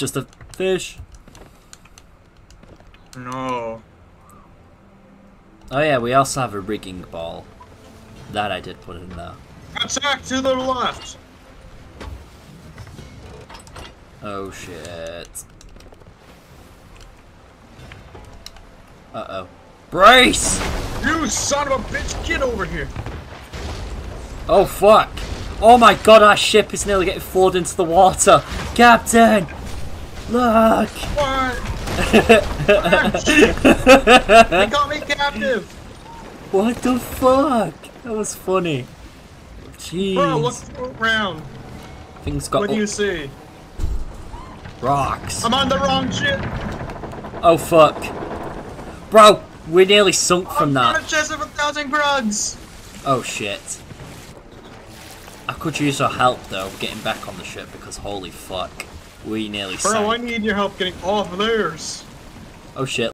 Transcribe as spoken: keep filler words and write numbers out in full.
It's just a fish. No. Oh yeah, we also have a rigging ball. That I did put in there. Attack to the left! Oh shit. Uh-oh. Brace! You son of a bitch, get over here! Oh fuck! Oh my god, our ship is nearly getting floored into the water! Captain! Look! What? They got me captive! What the fuck? That was funny. Jeez. Bro, look around. Things got. What do you see? Rocks. I'm on the wrong ship. Oh fuck, bro! We nearly sunk from that. I'm chasing a thousand grugs. Oh shit. I could use your help though, getting back on the ship because holy fuck, we nearly. Bro, sank. I need your help getting off of theirs. Oh shit.